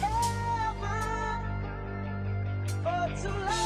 forever, for too long.